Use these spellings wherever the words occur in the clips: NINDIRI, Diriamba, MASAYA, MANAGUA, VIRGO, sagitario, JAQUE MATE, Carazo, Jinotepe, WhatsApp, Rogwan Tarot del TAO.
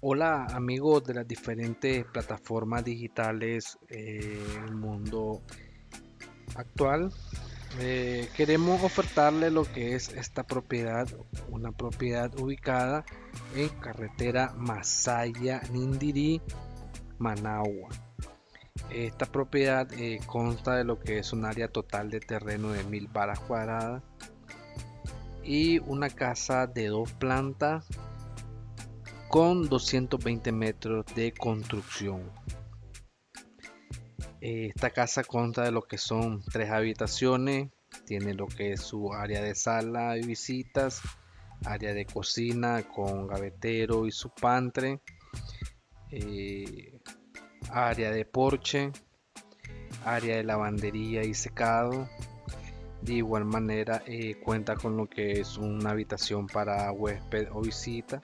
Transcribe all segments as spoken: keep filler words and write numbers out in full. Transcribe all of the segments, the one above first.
Hola amigos de las diferentes plataformas digitales eh, del mundo actual. Eh, queremos ofertarle lo que es esta propiedad, una propiedad ubicada en carretera Masaya, Nindiri, Managua. Esta propiedad eh, consta de lo que es un área total de terreno de mil varas cuadradas y una casa de dos plantas con doscientos veinte metros de construcción. Esta casa consta de lo que son tres habitaciones, tiene lo que es su área de sala y visitas, área de cocina con gavetero y su pantry, eh, área de porche, área de lavandería y secado. De igual manera eh, cuenta con lo que es una habitación para huésped o visita.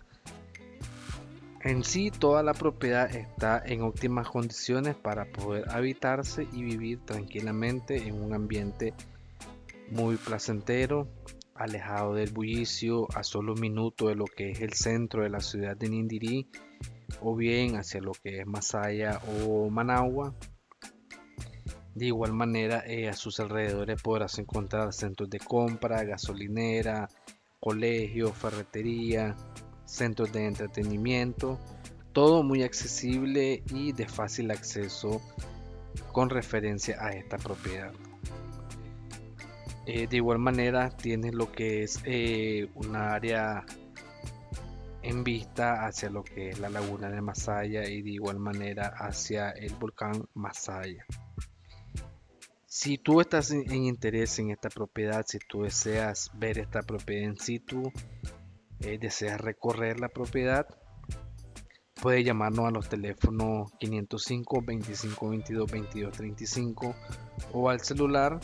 En sí, toda la propiedad está en óptimas condiciones para poder habitarse y vivir tranquilamente en un ambiente muy placentero, alejado del bullicio, a solo un minuto de lo que es el centro de la ciudad de Nindirí, o bien hacia lo que es Masaya o Managua. De igual manera, eh, a sus alrededores podrás encontrar centros de compra, gasolinera, colegios, ferretería, centros de entretenimiento, todo muy accesible y de fácil acceso con referencia a esta propiedad. Eh, de igual manera tienes lo que es eh, una área en vista hacia lo que es la laguna de Masaya y de igual manera hacia el volcán Masaya. Si tú estás en, en interés en esta propiedad, si tú deseas ver esta propiedad en situ, Eh, deseas recorrer la propiedad, puede llamarnos a los teléfonos quinientos cinco, veinticinco veintidós, veintidós treinta y cinco o al celular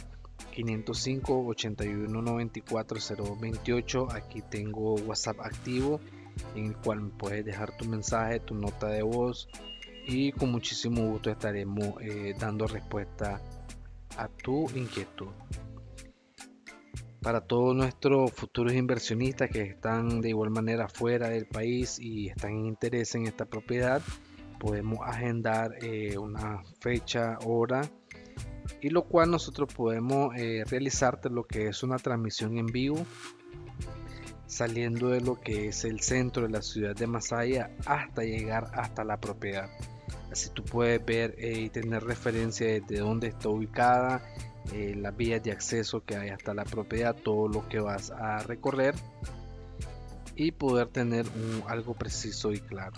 quinientos cinco, ochenta y uno, noventa y cuatro, cero veintiocho. Aquí tengo WhatsApp activo en el cual me puedes dejar tu mensaje, tu nota de voz, y con muchísimo gusto estaremos eh, dando respuesta a tu inquietud. Para todos nuestros futuros inversionistas que están de igual manera fuera del país y están en interés en esta propiedad, podemos agendar eh, una fecha, hora, y lo cual nosotros podemos eh, realizarte lo que es una transmisión en vivo, saliendo de lo que es el centro de la ciudad de Masaya hasta llegar hasta la propiedad. Así tú puedes ver eh, y tener referencia de dónde está ubicada, Eh, las vías de acceso que hay hasta la propiedad, todo lo que vas a recorrer y poder tener un, algo preciso y claro.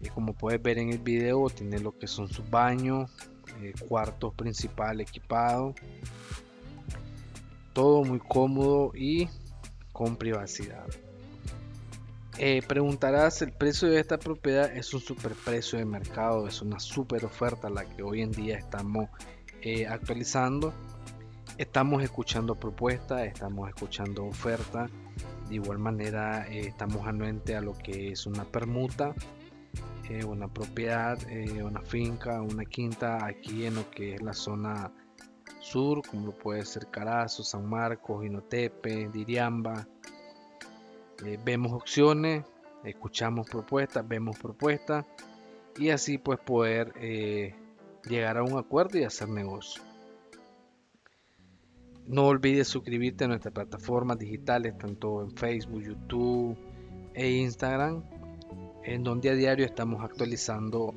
Eh, como puedes ver en el video, tiene lo que son sus baños, eh, cuartos principal equipado, todo muy cómodo y con privacidad. Eh, preguntarás, el precio de esta propiedad es un super precio de mercado, es una super oferta la que hoy en día estamos Eh, actualizando. Estamos escuchando propuestas, estamos escuchando ofertas, de igual manera eh, estamos anuente a lo que es una permuta, eh, una propiedad, eh, una finca, una quinta aquí en lo que es la zona sur, como puede ser Carazo, San Marcos, Jinotepe, Diriamba. Eh, vemos opciones, escuchamos propuestas, vemos propuestas y así pues poder eh, llegar a un acuerdo y hacer negocio. No olvides suscribirte a nuestras plataformas digitales, tanto en Facebook, YouTube e Instagram, en donde a diario estamos actualizando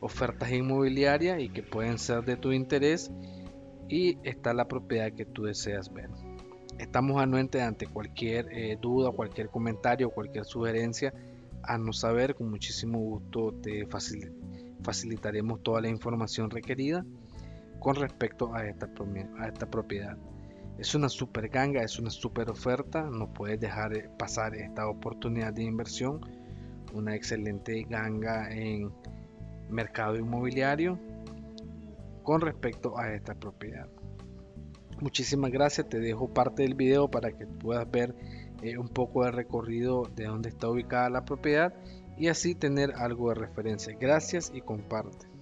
ofertas inmobiliarias y que pueden ser de tu interés, y está la propiedad que tú deseas ver. Estamos anuentes ante cualquier eh, duda, cualquier comentario, cualquier sugerencia. Haznos saber, con muchísimo gusto te facilitamos facilitaremos toda la información requerida con respecto a esta, a esta propiedad. Es una super ganga, es una super oferta, no puedes dejar pasar esta oportunidad de inversión, una excelente ganga en mercado inmobiliario con respecto a esta propiedad. Muchísimas gracias, te dejo parte del video para que puedas ver eh, un poco de recorrido de dónde está ubicada la propiedad y así tener algo de referencia. Gracias y comparte.